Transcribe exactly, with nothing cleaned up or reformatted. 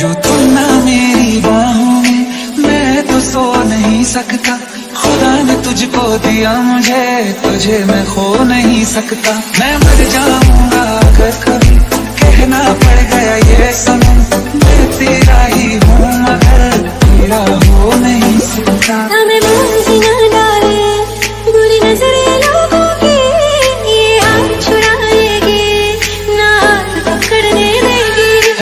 जो तुम ना मेरी बाहों में मैं तो सो नहीं सकता। खुदा ने तुझको दिया मुझे, तुझे मैं खो नहीं सकता। मैं मर जाऊंगा अगर कभी कहना पड़ गया ये सनम,